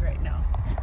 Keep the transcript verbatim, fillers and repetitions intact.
right now.